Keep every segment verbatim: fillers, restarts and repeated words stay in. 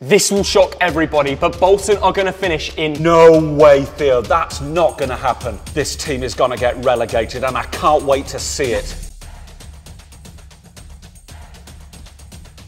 This will shock everybody, but Bolton are going to finish in... No way, Theo. That's not going to happen. This team is going to get relegated, and I can't wait to see it.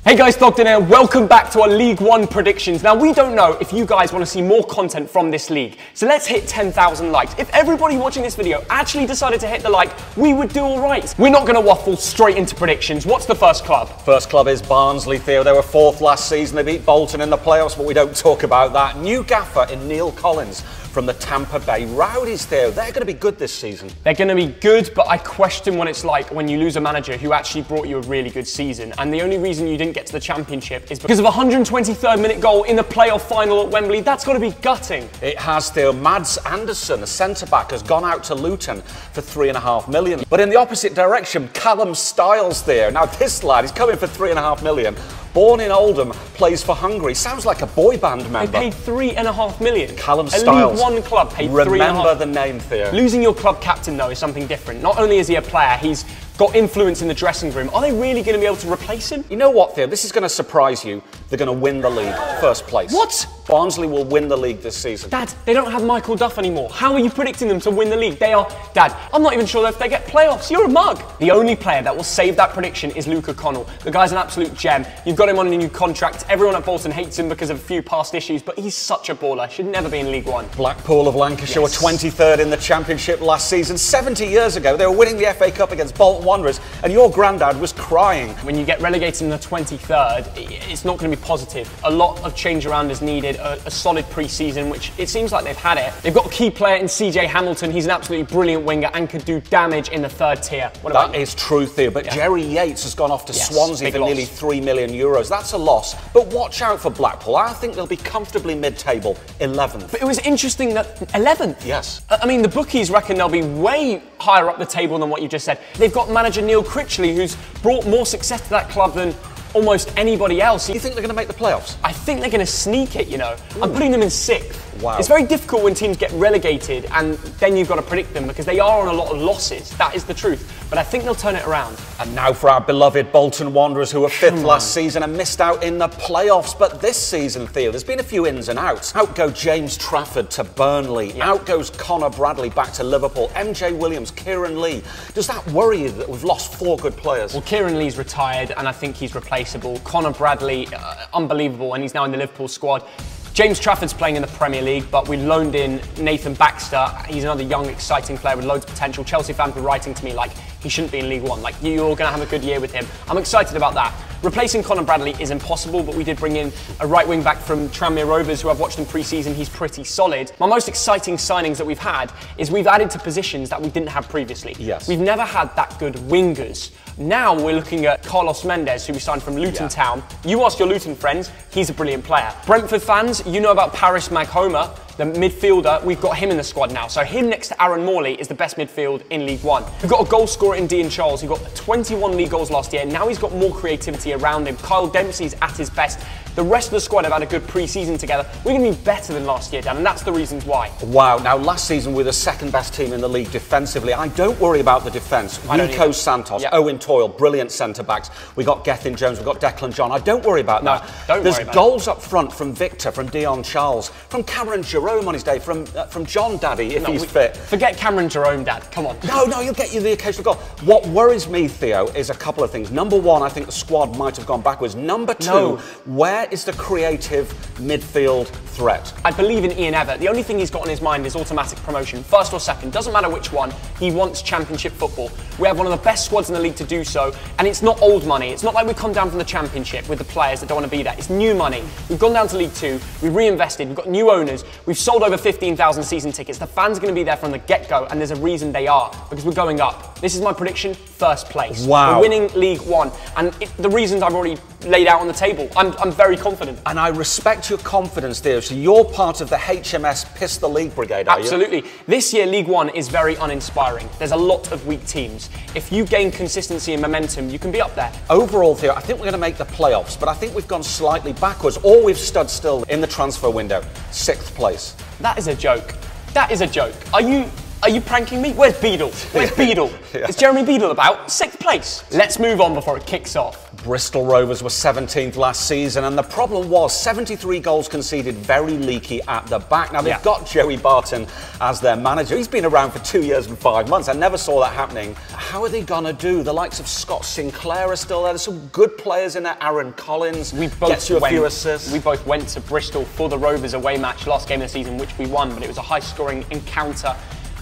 Hey guys, Thogden here. Welcome back to our League One predictions. Now, we don't know if you guys want to see more content from this league, so let's hit ten thousand likes. If everybody watching this video actually decided to hit the like, we would do all right. We're not going to waffle straight into predictions. What's the first club? First club is Barnsley, Theo. They were fourth last season. They beat Bolton in the playoffs, but we don't talk about that. New gaffer in Neill Collins from the Tampa Bay Rowdies, Theo. They're going to be good this season. They're going to be good, but I question what it's like when you lose a manager who actually brought you a really good season. And the only reason you didn't get to the championship is because of a one hundred twenty-third minute goal in the playoff final at Wembley. That's got to be gutting. It has, Theo. Mads Anderson, a centre-back, has gone out to Luton for three and a half million. But in the opposite direction, Callum Styles, Theo. Now, this lad is coming for three and a half million. Born in Oldham, plays for Hungary. Sounds like a boy band member. They paid three and a half million. Callum Styles. One club paid Remember three and a half. Remember the name, Theo. Losing your club captain, though, is something different. Not only is he a player, he's got influence in the dressing room. Are they really going to be able to replace him? You know what, Theo? This is going to surprise you. They're going to win the league first place. What? Barnsley will win the league this season. Dad, they don't have Michael Duff anymore. How are you predicting them to win the league? They are... Dad, I'm not even sure if they get playoffs. You're a mug. The only player that will save that prediction is Luca Connell. The guy's an absolute gem. You've got him on a new contract. Everyone at Bolton hates him because of a few past issues, but he's such a baller. Should never be in League One. Blackpool of Lancashire yes. were twenty-third in the Championship last season. seventy years ago, they were winning the F A Cup against Bolton Wanderers, and your granddad was crying. When you get relegated in the twenty-third, it's not going to be positive. A lot of change around is needed. A, a solid pre-season, which it seems like they've had it. They've got a key player in C J Hamilton. He's an absolutely brilliant winger and could do damage in the third tier. What about that you? Is true, Theo, but yeah. Jerry Yates has gone off to yes, Swansea for loss. Nearly three million euros. That's a loss, but watch out for Blackpool. I think they'll be comfortably mid-table, eleventh. But it was interesting that eleventh? Yes. I mean, the bookies reckon they'll be way higher up the table than what you just said. They've got manager Neil Critchley, who's brought more success to that club than almost anybody else. You think they're going to make the playoffs? I think they're going to sneak it, you know. Ooh. I'm putting them in sixth. Wow. It's very difficult when teams get relegated and then you've got to predict them because they are on a lot of losses. That is the truth. But I think they'll turn it around. And now for our beloved Bolton Wanderers, who were fifth last season and missed out in the playoffs. But this season, Theo, there's been a few ins and outs. Out go James Trafford to Burnley. Yep. Out goes Connor Bradley back to Liverpool. M J Williams, Kieran Lee. Does that worry you that we've lost four good players? Well, Kieran Lee's retired and I think he's replaceable. Connor Bradley, uh, unbelievable, and he's now in the Liverpool squad. James Trafford's playing in the Premier League, but we loaned in Nathan Baxter. He's another young, exciting player with loads of potential. Chelsea fans were writing to me like, he shouldn't be in League One. Like, you're going to have a good year with him. I'm excited about that. Replacing Connor Bradley is impossible, but we did bring in a right wing back from Tranmere Rovers, who I've watched in pre-season. He's pretty solid. My most exciting signings that we've had is we've added to positions that we didn't have previously. Yes. We've never had that good wingers. Now we're looking at Carlos Mendes, who we signed from Luton yeah. Town. You ask your Luton friends, he's a brilliant player. Brentford fans, you know about Paris Maghoma, the midfielder. We've got him in the squad now. So him next to Aaron Morley is the best midfield in League One. We've got a goal scorer in Dion Charles, who got twenty-one league goals last year. Now he's got more creativity around him. Kyle Dempsey's at his best. The rest of the squad have had a good pre-season together. We're going to be better than last year, Dan, and that's the reasons why. Wow, now last season we were the second best team in the league defensively. I don't worry about the defence. Nico Santos, yep. Owen Toyle, brilliant centre-backs. We got Gethin Jones, we got Declan John. I don't worry about no, that. Don't There's worry about goals it. up front from Victor, from Dion Charles, from Cameron Jerome on his day, from uh, from John Daddy, if no, he's we, fit. Forget Cameron Jerome, Dad, come on. No, no, you'll get you the occasional goal. What worries me, Theo, is a couple of things. Number one, I think the squad might have gone backwards. Number two, no. where is the creative midfield threat? I believe in Ian Evatt. The only thing he's got on his mind is automatic promotion, first or second, doesn't matter which one. He wants championship football. We have one of the best squads in the league to do so, and it's not old money. It's not like we come down from the championship with the players that don't want to be there. It's new money. We've gone down to League Two, we've reinvested, we've got new owners, we've sold over fifteen thousand season tickets. The fans are going to be there from the get-go, and there's a reason they are, because we're going up. This is my prediction, first place. Wow. We're winning League One, and it, the reasons I've already laid out on the table. I'm, I'm very confident. And I respect your confidence, Theo. So you're part of the H M S Piss the League Brigade, are Absolutely. You? This year, League One is very uninspiring. There's a lot of weak teams. If you gain consistency and momentum, you can be up there. Overall, Theo, I think we're going to make the playoffs, but I think we've gone slightly backwards, or we've stood still in the transfer window. Sixth place. That is a joke. That is a joke. Are you... Are you pranking me? Where's Beadle? Where's Beadle? Yeah. Is Jeremy Beadle about? Sixth place. Let's move on before it kicks off. Bristol Rovers were seventeenth last season, and the problem was seventy-three goals conceded, very leaky at the back. Now, they've yeah. got Joey Barton as their manager. He's been around for two years and five months. I never saw that happening. How are they going to do? The likes of Scott Sinclair are still there. There's some good players in there. Aaron Collins we both gets you a went, few assists. We both went to Bristol for the Rovers away match last game of the season, which we won, but it was a high-scoring encounter.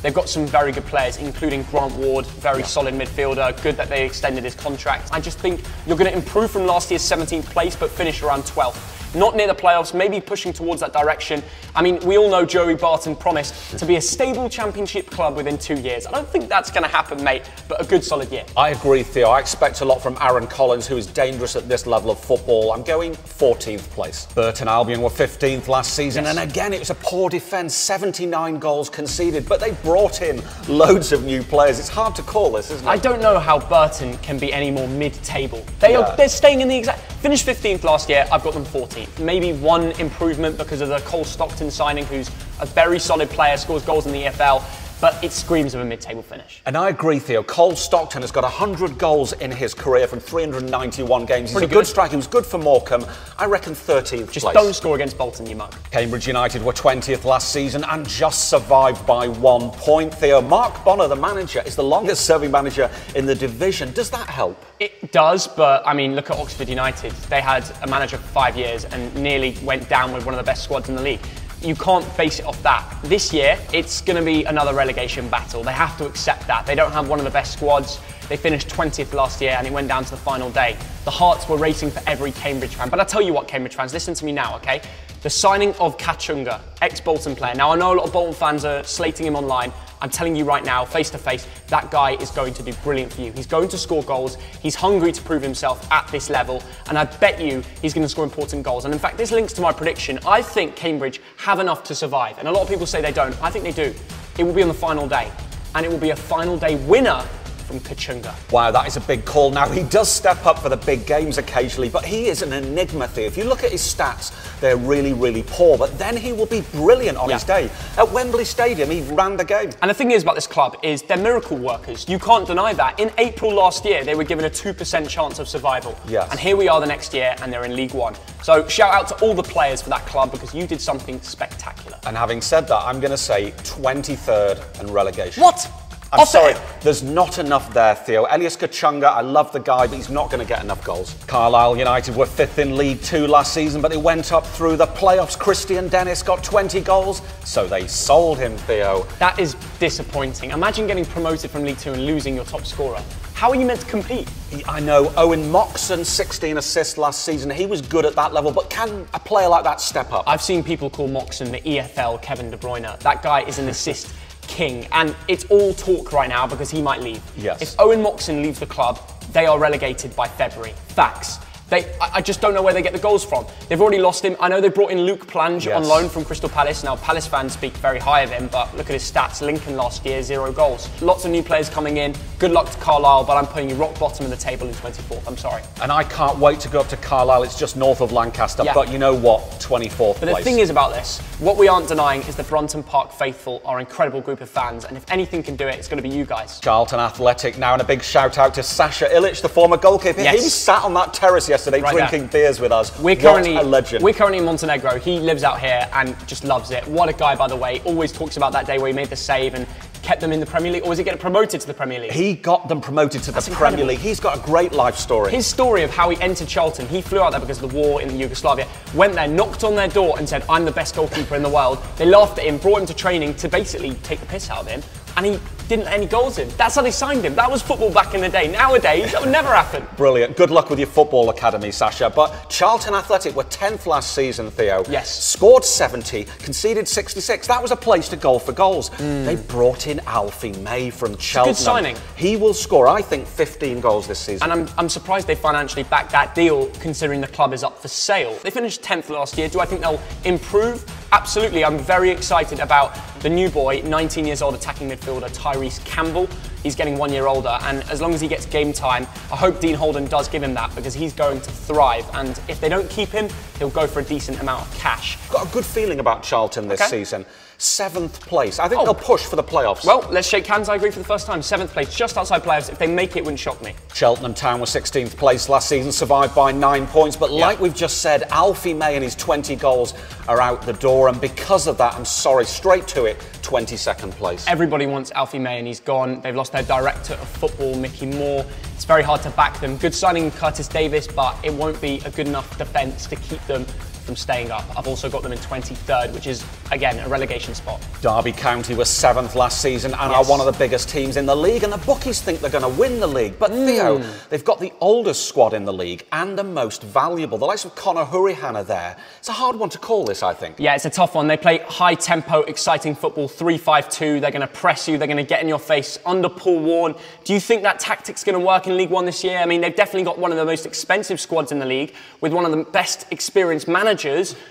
They've got some very good players, including Grant Ward, very yeah. solid midfielder. Good that they extended his contract. I just think you're going to improve from last year's seventeenth place, but finish around twelfth. Not near the playoffs, maybe pushing towards that direction. I mean, we all know Joey Barton promised to be a stable championship club within two years. I don't think that's going to happen, mate, but a good solid year. I agree, Theo. I expect a lot from Aaron Collins, who is dangerous at this level of football. I'm going fourteenth place. Burton Albion were fifteenth last season, yes. and again, it was a poor defence, seventy-nine goals conceded, but they brought brought in loads of new players. It's hard to call this, isn't it? I don't know how Burton can be any more mid-table. They yeah. are, they're staying in the exact... Finished fifteenth last year, I've got them fourteenth. Maybe one improvement because of the Cole Stockton signing, who's a very solid player, scores goals in the E F L. But it screams of a mid-table finish. And I agree, Theo. Cole Stockton has got one hundred goals in his career from three hundred ninety-one games. He's Pretty a good, good striker. He was good for Morecambe. I reckon thirteenth just place. Don't score against Bolton, you mug. Cambridge United were twentieth last season and just survived by one point, Theo. Mark Bonner, the manager, is the longest-serving manager in the division. Does that help? It does, but, I mean, look at Oxford United. They had a manager for five years and nearly went down with one of the best squads in the league. You can't base it off that. This year, it's going to be another relegation battle. They have to accept that. They don't have one of the best squads. They finished twentieth last year and it went down to the final day. The hearts were racing for every Cambridge fan. But I'll tell you what, Cambridge fans, listen to me now, okay? The signing of Kachunga, ex-Bolton player. Now, I know a lot of Bolton fans are slating him online. I'm telling you right now, face to face, that guy is going to do brilliant for you. He's going to score goals. He's hungry to prove himself at this level. And I bet you he's going to score important goals. And in fact, this links to my prediction. I think Cambridge have enough to survive. And a lot of people say they don't. I think they do. It will be on the final day. And it will be a final day winner from Kachunga. Wow, that is a big call. Now, he does step up for the big games occasionally, but he is an enigma, Theo. If you look at his stats, they're really, really poor, but then he will be brilliant on yeah. his day. At Wembley Stadium, he ran the game. And the thing is about this club is they're miracle workers. You can't deny that. In April last year, they were given a two percent chance of survival. Yes. And here we are the next year, and they're in League One. So shout out to all the players for that club, because you did something spectacular. And having said that, I'm going to say twenty-third and relegation. What? I'm I'll sorry, there's not enough there, Theo. Elias Kachunga, I love the guy, but he's not going to get enough goals. Carlisle United were fifth in League Two last season, but they went up through the playoffs. Christian Dennis got twenty goals, so they sold him, Theo. That is disappointing. Imagine getting promoted from League Two and losing your top scorer. How are you meant to compete? I know, Owen Moxon, sixteen assists last season. He was good at that level, but can a player like that step up? I've seen people call Moxon the E F L Kevin De Bruyne. That guy is an assist king, and it's all talk right now because he might leave. Yes. If Owen Moxon leaves the club, they are relegated by February. Facts. They, I, I just don't know where they get the goals from. They've already lost him. I know they brought in Luke Plange yes. on loan from Crystal Palace. Now, Palace fans speak very high of him, but look at his stats. Lincoln last year, zero goals. Lots of new players coming in. Good luck to Carlisle, but I'm putting you rock bottom of the table in twenty-fourth. I'm sorry. And I can't wait to go up to Carlisle. It's just north of Lancaster, yeah. but you know what? twenty-fourth But place. The thing is about this, what we aren't denying is the Brunton Park faithful are an incredible group of fans, and if anything can do it, it's going to be you guys. Charlton Athletic now, and a big shout out to Sasha Ilic, the former goalkeeper. Yes. He sat on that terrace yesterday right drinking there. beers with us. We're currently, what a legend. We're currently in Montenegro. He lives out here and just loves it. What a guy, by the way. Always talks about that day where he made the save and kept them in the Premier League, or was he getting promoted to the Premier League? He got them promoted to That's the incredible. Premier League. He's got a great life story. His story of how he entered Charlton, he flew out there because of the war in Yugoslavia, went there, knocked on their door and said, I'm the best goalkeeper in the world. They laughed at him, brought him to training to basically take the piss out of him, and he didn't let any goals in. That's how they signed him. That was football back in the day. Nowadays, that would never happen. Brilliant. Good luck with your football academy, Sasha. But Charlton Athletic were tenth last season, Theo. Yes. Scored seventy, conceded sixty-six. That was a place to goal for goals. Mm. They brought in Alfie May from Cheltenham. Good signing. He will score, I think, fifteen goals this season. And I'm, I'm surprised they financially backed that deal, considering the club is up for sale. They finished tenth last year. Do I think they'll improve? Absolutely. I'm very excited about the new boy, nineteen years old attacking midfielder Tyrese Campbell. He's getting one year older, and as long as he gets game time, I hope Dean Holden does give him that, because he's going to thrive, and if they don't keep him, he'll go for a decent amount of cash. Got a good feeling about Charlton this okay. season. Seventh place. I think oh. they'll push for the playoffs. Well, let's shake hands. I agree for the first time. Seventh place, just outside playoffs. If they make it, it wouldn't shock me. Cheltenham Town was sixteenth place last season, survived by nine points. But yeah. like we've just said, Alfie May and his twenty goals are out the door. And because of that, I'm sorry, straight to it, twenty-second place. Everybody wants Alfie May and he's gone. They've lost their director of football, Mickey Moore. It's very hard to back them. Good signing, Curtis Davis, but it won't be a good enough defence to keep them from staying up. I've also got them in twenty-third, which is, again, a relegation spot. Derby County were seventh last season and yes. are one of the biggest teams in the league, and the bookies think they're going to win the league. But, mm. Theo, they've got the oldest squad in the league and the most valuable. The likes of Connor Hurrihanna there. It's a hard one to call this, I think. Yeah, it's a tough one. They play high-tempo, exciting football, three five two. They're going to press you. They're going to get in your face under Paul Warren. Do you think that tactic's going to work in League One this year? I mean, they've definitely got one of the most expensive squads in the league with one of the best experienced managers.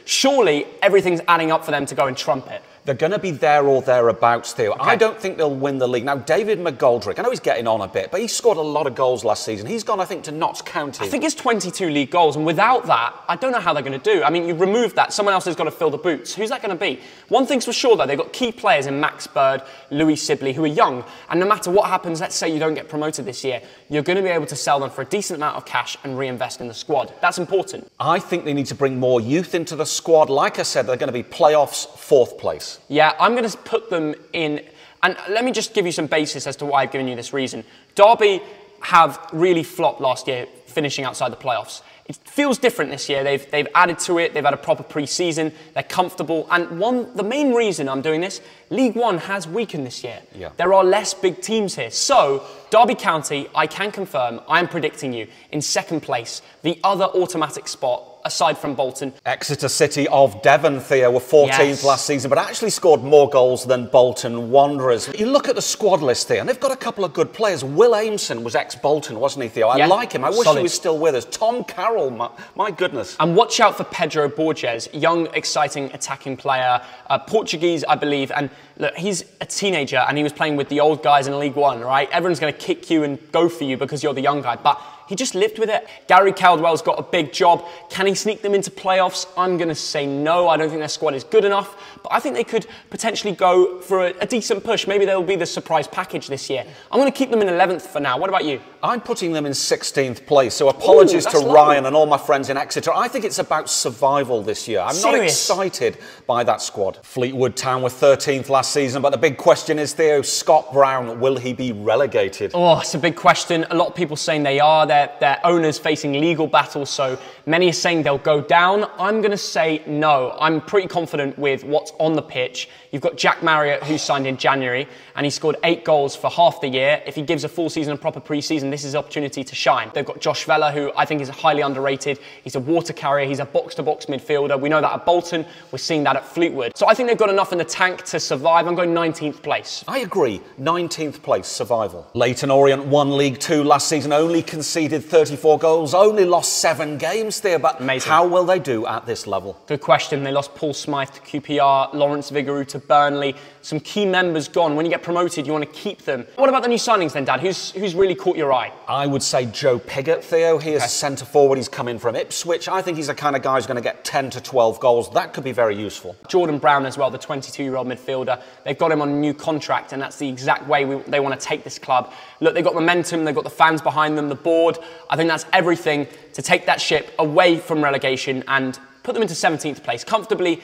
Surely everything's adding up for them to go and trump it. They're going to be there or thereabouts, Theo. Okay. I don't think they'll win the league. Now, David McGoldrick, I know he's getting on a bit, but he scored a lot of goals last season. He's gone, I think, to Notts County. I think it's twenty-two league goals, and without that, I don't know how they're going to do. I mean, you remove that, someone else has got to fill the boots. Who's that going to be? One thing's for sure, though, they've got key players in Max Bird, Louis Sibley, who are young, and no matter what happens, let's say you don't get promoted this year, you're going to be able to sell them for a decent amount of cash and reinvest in the squad. That's important. I think they need to bring more youth into the squad. Like I said, they're going to be playoffs, fourth place. Yeah, I'm going to put them in, and let me just give you some basis as to why I've given you this reason. Derby have really flopped last year, finishing outside the playoffs. It feels different this year. They've, they've added to it. They've had a proper pre-season. They're comfortable. And one, the main reason I'm doing this, League One has weakened this year. Yeah. There are less big teams here. So, Derby County, I can confirm, I'm predicting you in second place, the other automatic spot, aside from Bolton. Exeter City of Devon, Theo, were fourteenth yes. last season, but actually scored more goals than Bolton Wanderers. You look at the squad list, Theo, and they've got a couple of good players. Will Ameson was ex-Bolton, wasn't he, Theo? I yeah. like him. I wish Solid. he was still with us. Tom Carroll, my, my goodness. And watch out for Pedro Borges, young, exciting, attacking player, uh, Portuguese, I believe, and look, he's a teenager, and he was playing with the old guys in League One, right? Everyone's going to kick you and go for you because you're the young guy, but he just lived with it. Gary Caldwell's got a big job. Can he sneak them into playoffs? I'm going to say no. I don't think their squad is good enough, but I think they could potentially go for a, a decent push. Maybe they'll be the surprise package this year. I'm going to keep them in eleventh for now. What about you? I'm putting them in sixteenth place, so apologies Ooh, to lovely. Ryan and all my friends in Exeter. I think it's about survival this year. I'm Serious? not excited by that squad. Fleetwood Town were thirteenth last season, but the big question is, Theo, Scott Brown, will he be relegated? Oh, it's a big question. A lot of people saying they are. Their, their owners facing legal battles, so many are saying they'll go down. I'm going to say no. I'm pretty confident with what's on the pitch. You've got Jack Marriott, who signed in January, and he scored eight goals for half the year. If he gives a full season and proper pre-season, this is his opportunity to shine. They've got Josh Vella, who I think is highly underrated. He's a water carrier. He's a box-to-box midfielder. We know that at Bolton. We're seeing that at Fleetwood. So I think they've got enough in the tank to survive. I'm going nineteenth place. I agree. nineteenth place, survival. Leyton Orient won League Two last season, only conceded thirty-four goals, only lost seven games there, but Amazing. how will they do at this level? Good question. They lost Paul Smythe to Q P R, Lawrence Vigaroo to Burnley. Some key members gone. When you get promoted, you want to keep them. What about the new signings then, Dad? Who's, who's really caught your eye? I would say Joe Pigott, Theo. He is okay. a centre-forward. He's coming from Ipswich. I think he's the kind of guy who's going to get ten to twelve goals. That could be very useful. Jordan Brown as well, the twenty-two-year-old midfielder. They've got him on a new contract, and that's the exact way we, they want to take this club. Look, they've got momentum. They've got the fans behind them, the board. I think that's everything to take that ship away from relegation and put them into seventeenth place comfortably.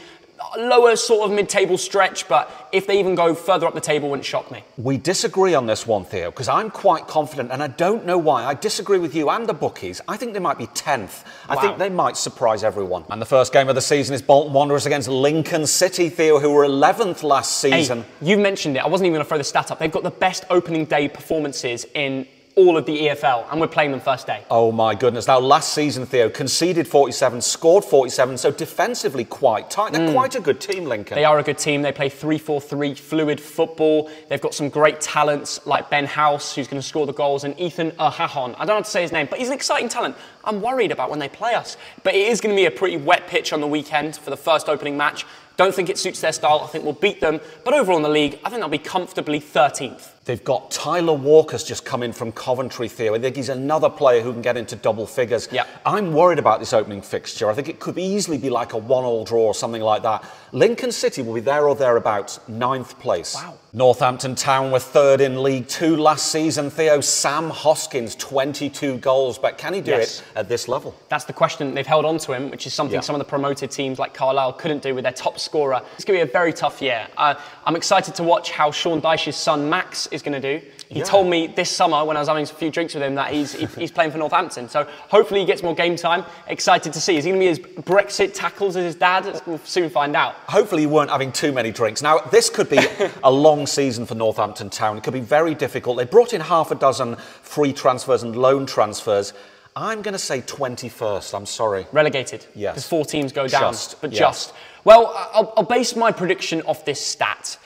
Lower sort of mid-table stretch, but if they even go further up the table, wouldn't shock me. We disagree on this one, Theo, because I'm quite confident, and I don't know why. I disagree with you and the bookies. I think they might be tenth. Wow. I think they might surprise everyone. And the first game of the season is Bolton Wanderers against Lincoln City, Theo, who were eleventh last season. Hey, you mentioned it. I wasn't even going to throw the stat up. They've got the best opening day performances in all of the E F L, and we're playing them first day. Oh my goodness. Now last season, Theo, conceded forty-seven, scored forty-seven, so defensively quite tight. They're mm. quite a good team, Lincoln. They are a good team. They play three four three, fluid football. They've got some great talents like Ben House, who's going to score the goals, and Ethan Ahahon. I don't have to say his name, but he's an exciting talent. I'm worried about when they play us. But it is going to be a pretty wet pitch on the weekend for the first opening match. Don't think it suits their style. I think we'll beat them. But overall in the league, I think they'll be comfortably thirteenth. They've got Tyler Walker's just come in from Coventry, Theo. I think he's another player who can get into double figures. Yep. I'm worried about this opening fixture. I think it could easily be like a one-all draw or something like that. Lincoln City will be there or thereabouts, ninth place. Wow. Northampton Town were third in League Two last season, Theo. Sam Hoskins, twenty-two goals. But can he do yes. it at this level? That's the question. They've held on to him, which is something yeah. some of the promoted teams like Carlisle couldn't do with their top scorer. It's going to be a very tough year. Uh, I'm excited to watch how Sean Dyche's son, Max, is going to do. He yeah. told me this summer when I was having a few drinks with him that he's he's playing for Northampton. So hopefully he gets more game time. Excited to see. Is he going to be as Brexit tackles as his dad? We'll soon find out. Hopefully you weren't having too many drinks. Now, this could be a long season for Northampton Town. It could be very difficult. They brought in half a dozen free transfers and loan transfers. I'm going to say twenty-first. I'm sorry. Relegated. Yes. Because four teams go down. Just, but yes. just. Well, I'll, I'll base my prediction off this stat.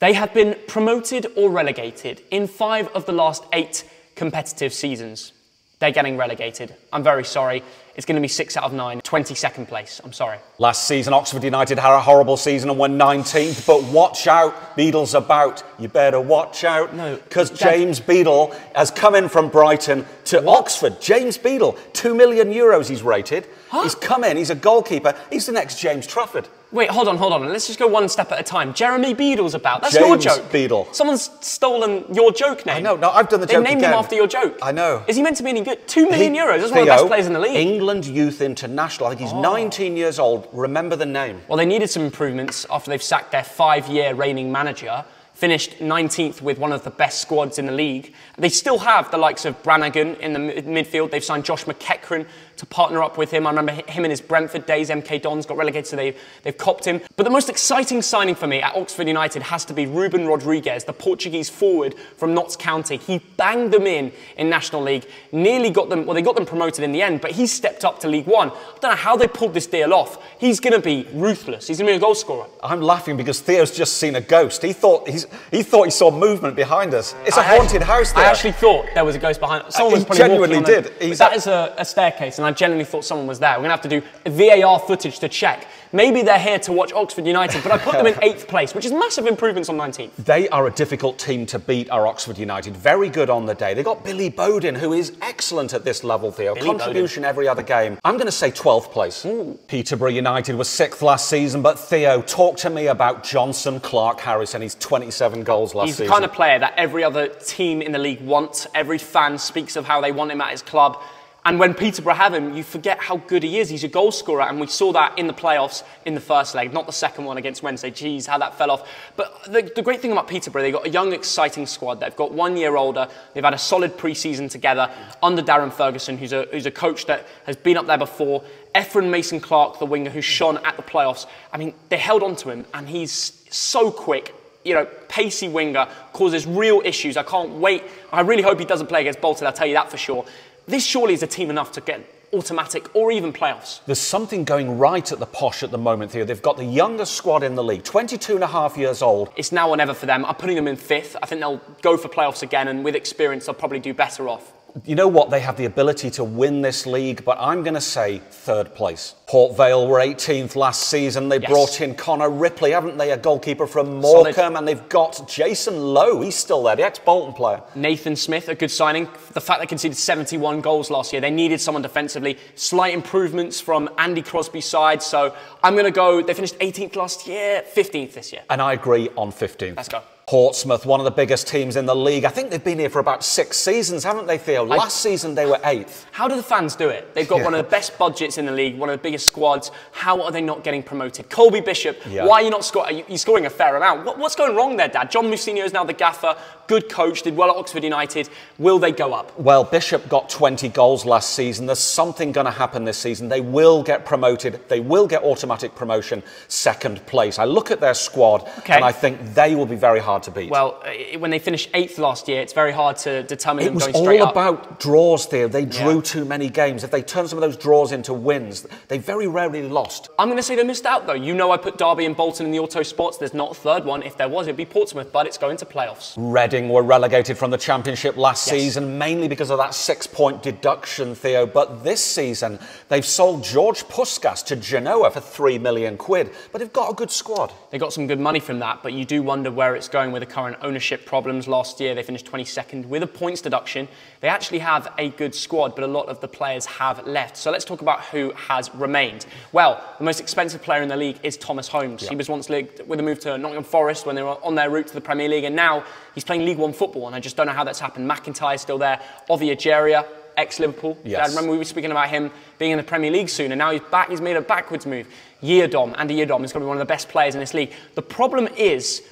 They have been promoted or relegated in five of the last eight competitive seasons. They're getting relegated. I'm very sorry. It's going to be six out of nine, twenty-second place. I'm sorry. Last season, Oxford United had a horrible season and won nineteenth. But watch out, Beadle's about. You better watch out. No. Because James Beadle has come in from Brighton to what? Oxford. James Beadle, two million euros he's rated. Huh? He's come in, he's a goalkeeper. He's the next James Trafford. Wait, hold on, hold on. Let's just go one step at a time. Jeremy Beadle's about. That's James your joke. James Beadle. Someone's stolen your joke name. I know. No, I've done the They've joke again. They named him after your joke. I know. Is he meant to be any good? Two million he, euros. That's Theo, one of the best players in the league. England Youth International. I think he's oh. nineteen years old. Remember the name. Well, they needed some improvements after they've sacked their five-year reigning manager. Finished nineteenth with one of the best squads in the league. They still have the likes of Brannigan in the midfield. They've signed Josh McEachran to partner up with him. I remember him in his Brentford days. M K Dons got relegated, so they've, they've copped him. But the most exciting signing for me at Oxford United has to be Ruben Rodriguez, the Portuguese forward from Notts County. He banged them in in National League, nearly got them, well, they got them promoted in the end, but he stepped up to League One. I don't know how they pulled this deal off. He's going to be ruthless. He's going to be a goal scorer. I'm laughing because Theo's just seen a ghost. He thought he's He thought he saw movement behind us. It's a I haunted actually, house there. I actually thought there was a ghost behind us. Someone was probably genuinely walking on did. It. That is a, a staircase, and I genuinely thought someone was there. We're going to have to do V A R footage to check. Maybe they're here to watch Oxford United, but I put them in eighth place, which is massive improvements on nineteenth. They are a difficult team to beat, are Oxford United. Very good on the day. They got Billy Bowden, who is excellent at this level, Theo. Billy Contribution Bowden. Every other game. I'm going to say twelfth place. Ooh. Peterborough United was sixth last season, but Theo, talk to me about Johnson Clark Harris and his twenty-seven goals last season. He's the season. kind of player that every other team in the league wants. Every fan speaks of how they want him at his club. And when Peterborough have him, you forget how good he is. He's a goal scorer, and we saw that in the playoffs in the first leg, not the second one against Wednesday. Geez, how that fell off. But the, the great thing about Peterborough, they've got a young, exciting squad. They've got one year older. They've had a solid pre-season together under Darren Ferguson, who's a, who's a coach that has been up there before. Efren Mason-Clark, the winger who shone at the playoffs. I mean, they held on to him, and he's so quick. You know, pacey winger, causes real issues. I can't wait. I really hope he doesn't play against Bolton, I'll tell you that for sure. This surely is a team enough to get automatic or even playoffs. There's something going right at the posh at the moment, Theo. They've got the youngest squad in the league, twenty-two and a half years old. It's now or never for them. I'm putting them in fifth. I think they'll go for playoffs again, and with experience, they'll probably do better off. You know what? They have the ability to win this league, but I'm going to say third place. Port Vale were eighteenth last season. They yes. brought in Connor Ripley, haven't they? A goalkeeper from Morecambe. Solid. And they've got Jason Lowe. He's still there, the ex-Bolton player. Nathan Smith, a good signing. The fact they conceded seventy-one goals last year. They needed someone defensively. Slight improvements from Andy Crosby's side. So I'm going to go, they finished eighteenth last year, fifteenth this year. And I agree on fifteenth. Let's go. Portsmouth, one of the biggest teams in the league. I think they've been here for about six seasons, haven't they, Theo? Last I... season, they were eighth. How do the fans do it? They've got yeah. one of the best budgets in the league, one of the biggest squads. How are they not getting promoted? Colby Bishop, yeah. why are you not scoring? You're scoring a fair amount. What, what's going wrong there, Dad? John Mousinho is now the gaffer. Good coach, did well at Oxford United. Will they go up? Well, Bishop got twenty goals last season. There's something going to happen this season. They will get promoted. They will get automatic promotion, second place. I look at their squad okay. and I think they will be very hard to beat. Well, when they finished eighth last year, it's very hard to determine them going straight up. It was all about draws, Theo. They drew yeah. too many games. If they turned some of those draws into wins, they very rarely lost. I'm going to say they missed out, though. You know, I put Derby and Bolton in the auto spots. There's not a third one. If there was, it'd be Portsmouth, but it's going to playoffs. Reading were relegated from the Championship last yes. season, mainly because of that six-point deduction, Theo. But this season, they've sold George Puskas to Genoa for three million quid. But they've got a good squad. They got some good money from that, but you do wonder where it's going with the current ownership problems. Last year, they finished twenty-second with a points deduction. They actually have a good squad, but a lot of the players have left. So let's talk about who has remained. Well, the most expensive player in the league is Thomas Holmes. Yep. He was once linked with a move to Nottingham Forest when they were on their route to the Premier League, and now he's playing League One football, and I just don't know how that's happened. McIntyre's still there. Ovie Ejaria, ex-Liverpool. Yes. I remember we were speaking about him being in the Premier League soon, and now he's back. He's made a backwards move. Yeardom, Andy Yeardom, is going to be one of the best players in this league. The problem is,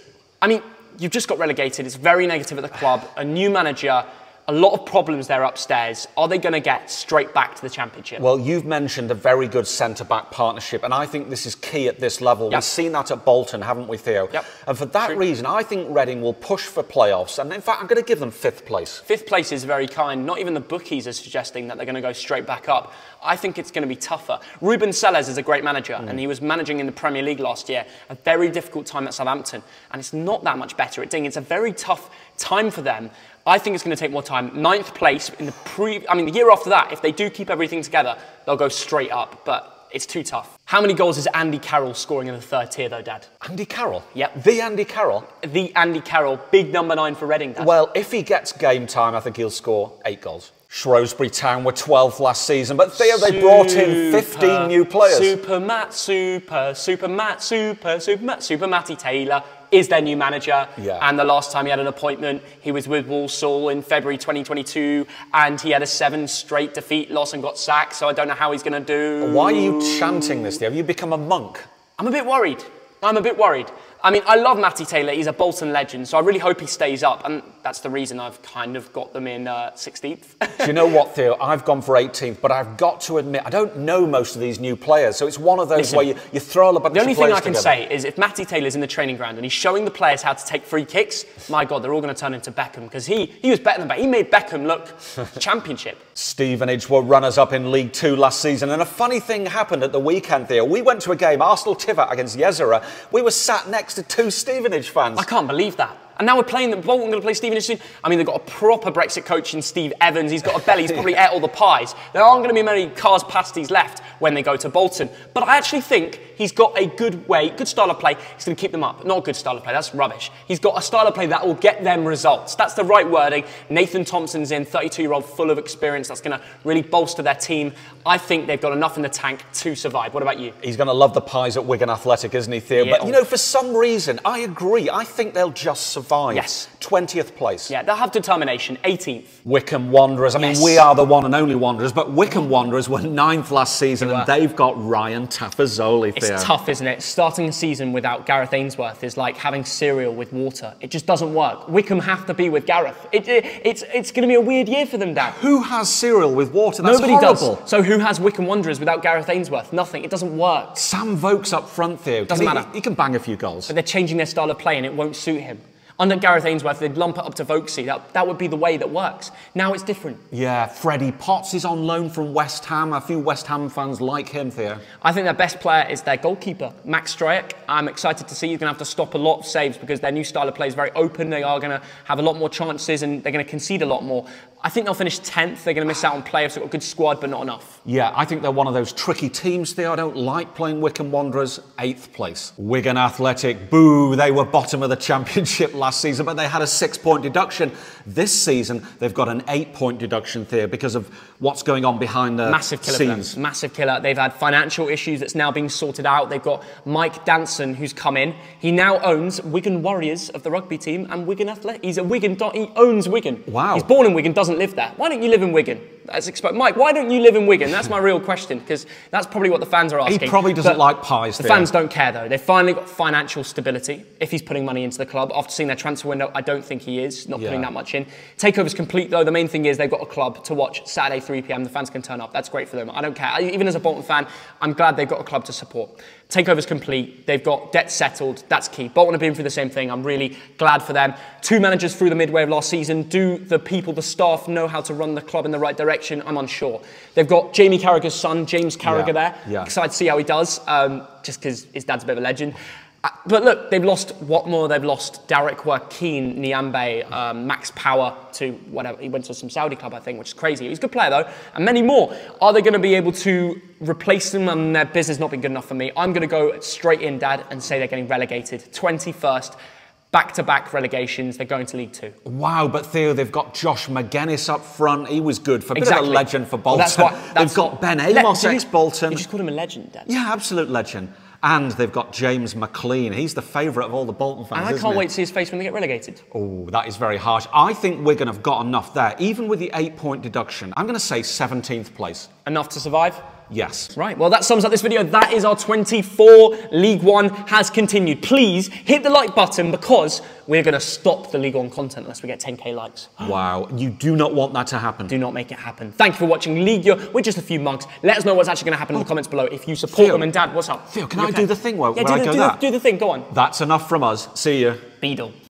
I mean, you've just got relegated. It's very negative at the club. A new manager, a lot of problems there upstairs. Are they going to get straight back to the Championship? Well, you've mentioned a very good centre-back partnership, and I think this is key at this level. Yep. We've seen that at Bolton, haven't we, Theo? Yep. And for that True. reason, I think Reading will push for playoffs. And in fact, I'm going to give them fifth place. Fifth place is very kind. Not even the bookies are suggesting that they're going to go straight back up. I think it's going to be tougher. Ruben Selles is a great manager, mm. and he was managing in the Premier League last year. A very difficult time at Southampton, and it's not that much better at Ding. It's a very tough time for them. I think it's going to take more time. Ninth place in the pre... I mean, the year after that, if they do keep everything together, they'll go straight up, but it's too tough. How many goals is Andy Carroll scoring in the third tier, though, Dad? Andy Carroll? Yep. The Andy Carroll? The Andy Carroll. Big number nine for Reading, Dad. Well, if he gets game time, I think he'll score eight goals. Shrewsbury Town were twelfth last season, but Theo, they brought in fifteen new players. Super Matt, Super, Super Matt, Super, Super Matt, Super Matty Taylor is their new manager. Yeah. And the last time he had an appointment, he was with Walsall in February twenty twenty-two, and he had a seven straight defeat loss and got sacked, so I don't know how he's going to do. Why are you chanting this, Theo? Have you become a monk? I'm a bit worried. I'm a bit worried. I mean, I love Matty Taylor. He's a Bolton legend, so I really hope he stays up. And that's the reason I've kind of got them in uh, sixteenth. Do you know what, Theo? I've gone for eighteenth, but I've got to admit, I don't know most of these new players. So it's one of those Listen, where you, you throw a bunch of players. The only thing I can together. say is if Matty Taylor's in the training ground and he's showing the players how to take free kicks, my God, they're all going to turn into Beckham, because he, he was better than Beckham. He made Beckham look Championship. Stevenage were runners-up in League Two last season. And a funny thing happened at the weekend, Theo. We went to a game, Arsenal Tivot against Yezera. We were sat next to two Stevenage fans. I can't believe that. And now we're playing them. Bolton going to play Stevenage soon. I mean, they've got a proper Brexit coach in Steve Evans. He's got a belly. He's probably ate all the pies. There aren't going to be many Cars pasties left when they go to Bolton. But I actually think he's got a good way, good style of play. He's going to keep them up. Not a good style of play. That's rubbish. He's got a style of play that will get them results. That's the right wording. Nathan Thompson's in, thirty-two-year-old, full of experience. That's going to really bolster their team. I think they've got enough in the tank to survive. What about you? He's going to love the pies at Wigan Athletic, isn't he, Theo? Yeah. But, you know, for some reason, I agree. I think they'll just survive. Five. Yes. twentieth place. Yeah, they'll have determination. eighteenth. Wickham Wanderers. I yes. mean, we are the one and only Wanderers, but Wickham Wanderers were ninth last season, they and they've got Ryan Tafazoli. It's there. tough, isn't it? Starting a season without Gareth Ainsworth is like having cereal with water. It just doesn't work. Wickham have to be with Gareth. It, it, it's it's going to be a weird year for them, Dad. Who has cereal with water? That's Nobody horrible. does. So who has Wickham Wanderers without Gareth Ainsworth? Nothing. It doesn't work. Sam Vokes up front, Theo. Doesn't he, matter. He can bang a few goals. But they're changing their style of play and it won't suit him. Under Gareth Ainsworth, they'd lump it up to Vokesy. That, that would be the way that works. Now it's different. Yeah, Freddie Potts is on loan from West Ham. A few West Ham fans like him, Theo. I think their best player is their goalkeeper, Max Strejek. I'm excited to see he's going to have to stop a lot of saves because their new style of play is very open. They are going to have a lot more chances and they're going to concede a lot more. I think they'll finish tenth. They're going to miss out on playoffs. They've got a good squad, but not enough. Yeah, I think they're one of those tricky teams, Theo. I don't like playing Wickham Wanderers. Eighth place. Wigan Athletic, boo, they were bottom of the Championship last season, but they had a six-point deduction. This season, they've got an eight-point deduction, Theo, because of what's going on behind the Massive killer scenes. Massive killer. They've had financial issues that's now being sorted out. They've got Mike Danson, who's come in. He now owns Wigan Warriors of the rugby team and Wigan Athletic. He's a Wigan, he owns Wigan. Wow. He's born in Wigan, doesn't live there. Why don't you live in Wigan? That's expect Mike, why don't you live in Wigan? That's my real question, because that's probably what the fans are asking. He probably doesn't but like pies. The there. fans don't care, though. They've finally got financial stability. If he's putting money into the club, after seeing their transfer window, I don't think he is. Not yeah. putting that much in. Takeover's complete, though. The main thing is they've got a club to watch Saturday three p m. The fans can turn up. That's great for them. I don't care. Even as a Bolton fan, I'm glad they've got a club to support. Takeover's complete. They've got debt settled. That's key. Bolton have been through the same thing. I'm really glad for them. Two managers through the midway of last season. Do the people, the staff, know how to run the club in the right direction? I'm unsure. They've got Jamie Carragher's son, James Carragher, yeah, there. Yeah. Excited to see how he does, um, just because his dad's a bit of a legend. But look, they've lost Watmore, they've lost Derek Joaquin, Niambe, um, Max Power to whatever. He went to some Saudi club, I think, which is crazy. He's a good player, though, and many more. Are they going to be able to replace them? And their business not been good enough for me. I'm going to go straight in, Dad, and say they're getting relegated. twenty-first. Back-to-back relegations, they're going to League Two. Wow, but Theo, they've got Josh McGuinness up front. He was good for a exactly. bit of a legend for Bolton. Well, that's what, that's they've got Ben Amos, ex-Bolton. You just called him a legend, Dad. Yeah, absolute legend. And they've got James McLean. He's the favourite of all the Bolton fans, and I can't wait to see his face when they get relegated. Oh, that is very harsh. I think Wigan have got enough there. Even with the eight-point deduction, I'm going to say seventeenth place. Enough to survive? Yes. Right, well, that sums up this video. That is our twenty-four. League One has continued. Please hit the like button, because we're going to stop the League One content unless we get ten K likes. Wow, you do not want that to happen. Do not make it happen. Thank you for watching League One. We're just a few monks. Let us know what's actually going to happen oh. in the comments below if you support Theo. them. And Dad, what's up? Theo, can you I okay? do the thing where, yeah, where do I the, go do, that? do the thing, go on. That's enough from us. See you. Beedle.